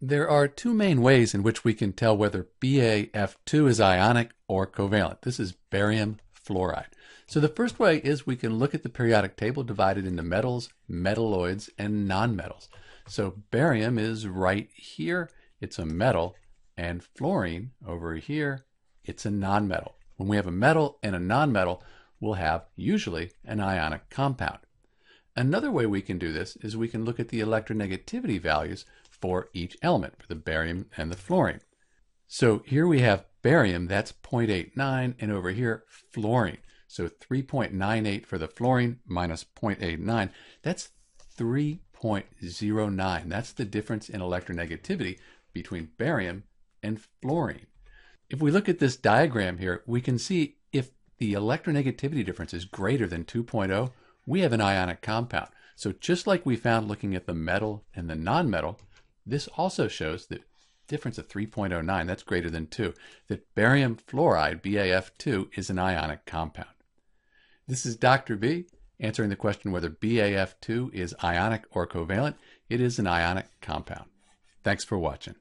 There are two main ways in which we can tell whether BaF2 is ionic or covalent. This is barium fluoride. So the first way is we can look at the periodic table divided into metals, metalloids, and nonmetals. So barium is right here, it's a metal, and fluorine over here, it's a nonmetal. When we have a metal and a nonmetal, we'll have usually an ionic compound. Another way we can do this is we can look at the electronegativity values for each element, for the barium and the fluorine. So here we have barium, that's 0.89, and over here, fluorine. So 3.98 for the fluorine minus 0.89, that's 3.09. That's the difference in electronegativity between barium and fluorine. If we look at this diagram here, we can see if the electronegativity difference is greater than 2.0, we have an ionic compound. So just like we found looking at the metal and the nonmetal, this also shows that difference of 3.09, that's greater than 2, that barium fluoride, BaF2, is an ionic compound. This is Dr. B answering the question whether BaF2 is ionic or covalent. It is an ionic compound. Thanks for watching.